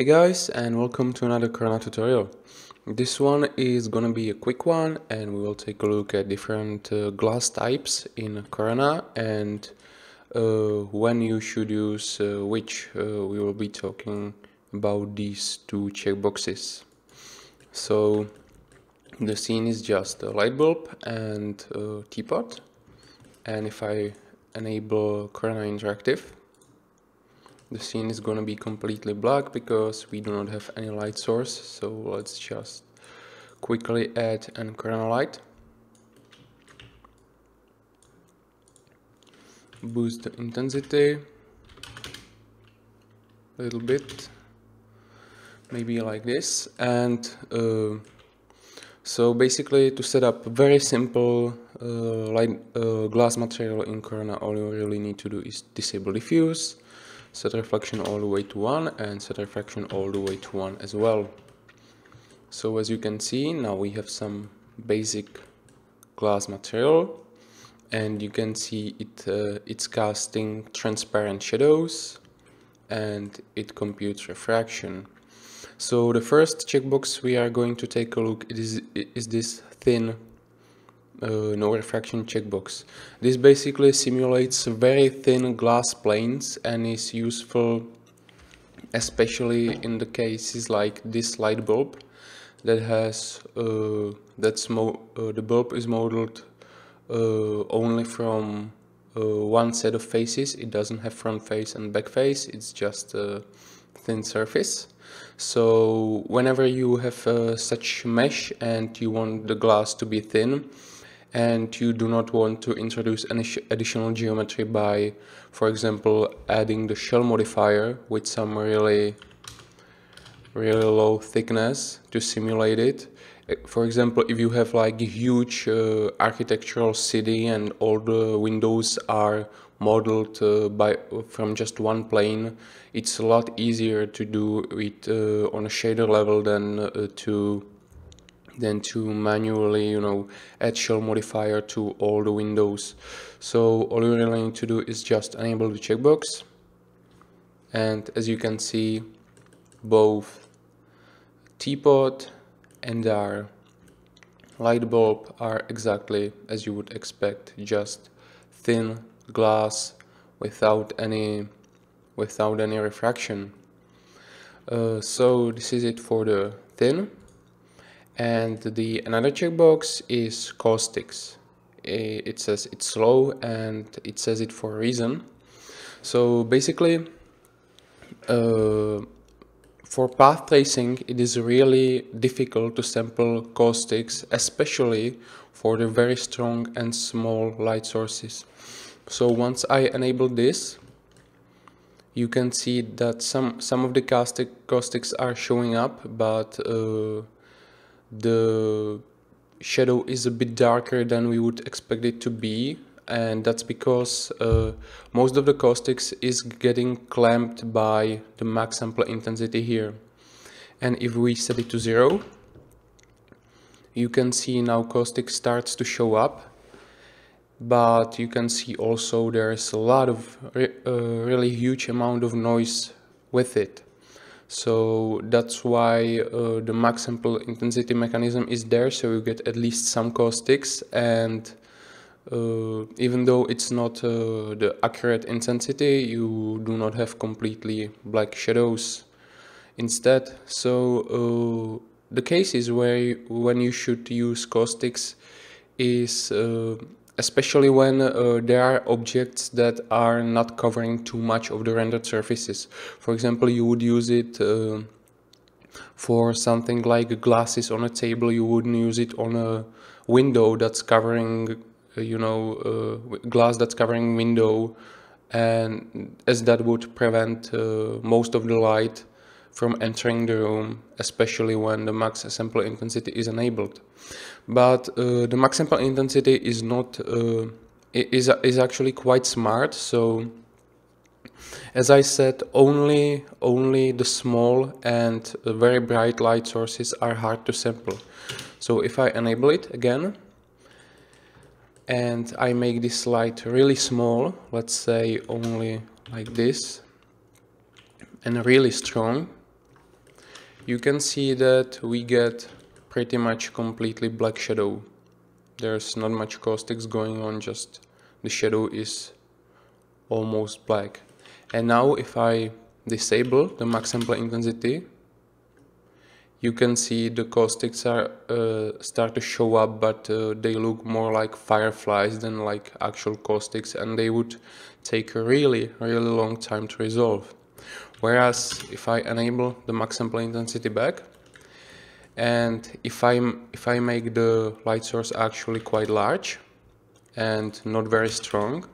Hey guys, and welcome to another Corona tutorial. This one is gonna be a quick one, and we will take a look at different glass types in Corona and when you should use which. We will be talking about these two checkboxes. So the scene is just a light bulb and a teapot, and if I enable Corona Interactive, the scene is gonna be completely black because we do not have any light source. So let's just quickly add a Corona light. Boost the intensity a little bit, maybe like this. And so basically, to set up very simple glass material in Corona, all you really need to do is disable diffuse, set reflection all the way to 1 and set refraction all the way to 1 as well. So as you can see, now we have some basic glass material, and you can see it's casting transparent shadows and it computes refraction. So the first checkbox we are going to take a look is this thin no refraction checkbox. This basically simulates very thin glass planes and is useful especially in the cases like this light bulb that has the bulb is modeled only from one set of faces. It doesn't have front face and back face, it's just a thin surface. So whenever you have such mesh and you want the glass to be thin, and you do not want to introduce any additional geometry by, for example, adding the shell modifier with some really low thickness to simulate it. For example, if you have like a huge architectural city and all the windows are modeled from just one plane, it's a lot easier to do it on a shader level than to manually, you know, add shell modifier to all the windows. So all you really need to do is just enable the checkbox, and as you can see, both teapot and our light bulb are exactly as you would expect, just thin glass without any refraction. So this is it for the thin. And the another checkbox is caustics. It says it's slow, and it says it for a reason. So basically, for path tracing, it is really difficult to sample caustics, especially for the very strong and small light sources. So once I enable this, you can see that some of the caustics are showing up, but the shadow is a bit darker than we would expect it to be, and that's because most of the caustics is getting clamped by the max sample intensity here. And if we set it to 0, you can see now caustic starts to show up, but you can see also there is a lot of really huge amount of noise with it. So that's why the max sample intensity mechanism is there, so you get at least some caustics. And even though it's not the accurate intensity, you do not have completely black shadows instead. So the cases when you should use caustics is especially when there are objects that are not covering too much of the rendered surfaces. For example, you would use it for something like glasses on a table. You wouldn't use it on a window that's covering, you know, glass that's covering window, and as that would prevent most of the light from entering the room, especially when the max sample intensity is enabled. But the max sample intensity is not is actually quite smart. So as I said, only the small and very bright light sources are hard to sample. So if I enable it again and I make this light really small, let's say only like this, and really strong, you can see that we get pretty much completely black shadow. There's not much caustics going on, just the shadow is almost black. And now if I disable the max sample intensity, you can see the caustics are start to show up, but they look more like fireflies than like actual caustics, and they would take a really long time to resolve. Whereas if I enable the max sample intensity back, and if I make the light source actually quite large and not very strong,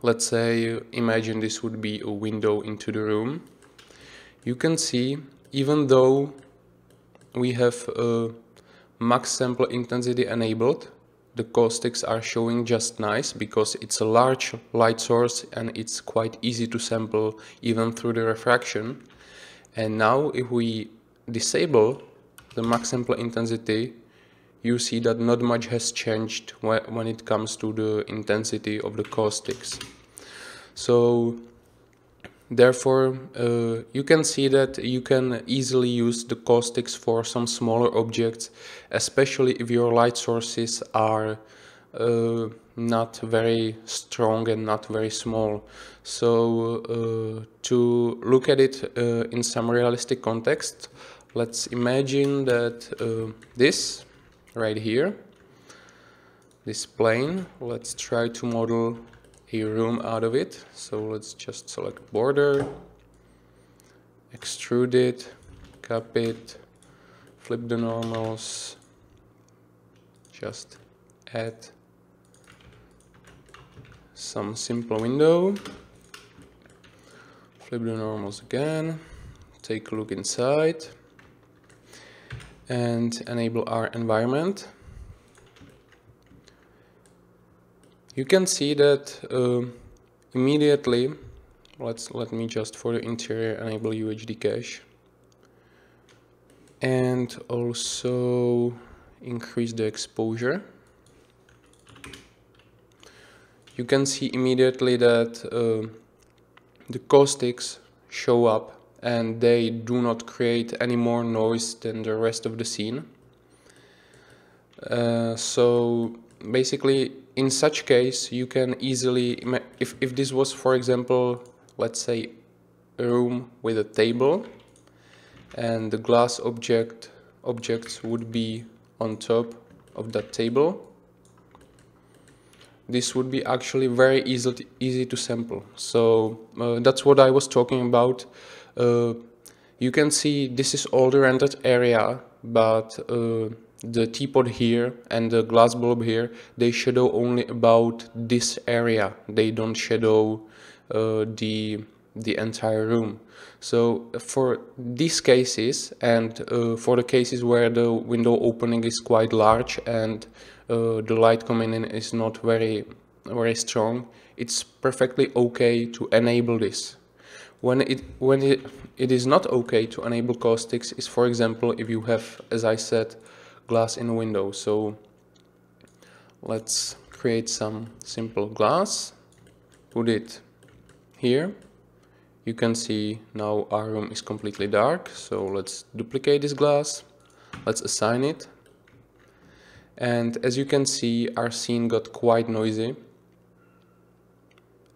let's say, imagine this would be a window into the room, you can see, even though we have max sample intensity enabled, the caustics are showing just nice because it's a large light source and it's quite easy to sample even through the refraction. And now if we disable the max sample intensity, you see that not much has changed when it comes to the intensity of the caustics. So therefore, you can see that you can easily use the caustics for some smaller objects, especially if your light sources are not very strong and not very small. So to look at it in some realistic context, let's imagine that this right here, this plane, let's try to model a room out of it. So let's just select border, extrude it, cap it, flip the normals, just add some simple window, flip the normals again, take a look inside and enable our environment. You can see that immediately, let me just for the interior enable UHD cache and also increase the exposure. You can see immediately that the caustics show up and they do not create any more noise than the rest of the scene. So basically, in such case, you can easily, if this was, for example, let's say a room with a table and the glass objects would be on top of that table, this would be actually very easy to sample. So that's what I was talking about. You can see this is all the rendered area, but the teapot here and the glass bulb here, they shadow only about this area. They don't shadow the entire room. So for these cases and for the cases where the window opening is quite large and the light coming in is not very strong, it's perfectly okay to enable this. When it is not okay to enable caustics is, for example, if you have, as I said, glass in a window. So let's create some simple glass, put it here. You can see now our room is completely dark, so let's duplicate this glass, let's assign it, and as you can see, our scene got quite noisy.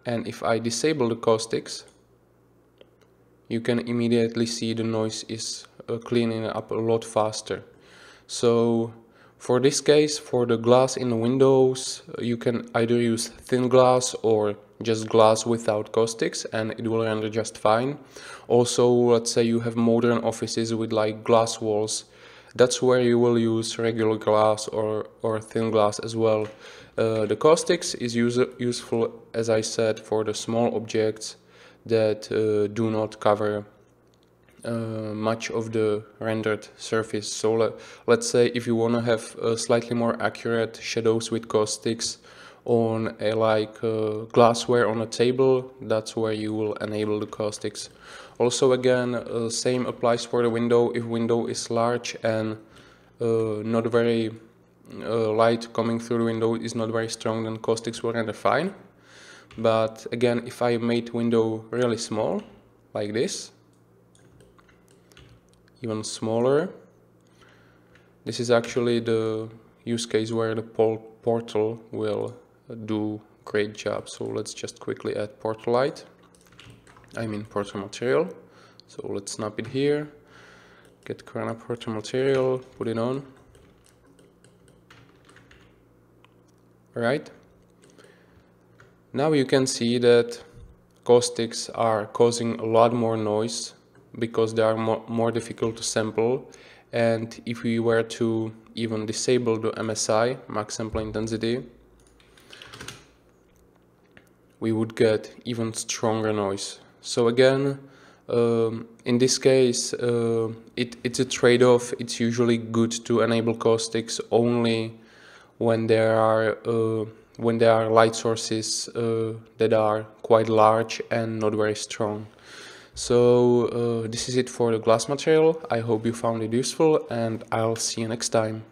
And if I disable the caustics, you can immediately see the noise is cleaning up a lot faster. So for this case, for the glass in the windows, you can either use thin glass or just glass without caustics and it will render just fine. Also, let's say you have modern offices with like glass walls, that's where you will use regular glass or thin glass as well. The caustics is useful, as I said, for the small objects that do not cover much of the rendered surface. So let's say if you want to have slightly more accurate shadows with caustics on a glassware on a table, that's where you will enable the caustics. Also again, same applies for the window. If window is large and not very light coming through the window is not very strong, then caustics will render fine. But again, if I made window really small like this, even smaller. This is actually the use case where the portal will do great job. So let's just quickly add portal light, I mean portal material. So let's snap it here, get Corona portal material, put it on. All right. Now you can see that caustics are causing a lot more noise because they are more difficult to sample. And if we were to even disable the MSI, max sample intensity, we would get even stronger noise. So again, in this case, it's a trade-off. It's usually good to enable caustics only when there are light sources that are quite large and not very strong. So this is it for the glass material. I hope you found it useful, and I'll see you next time.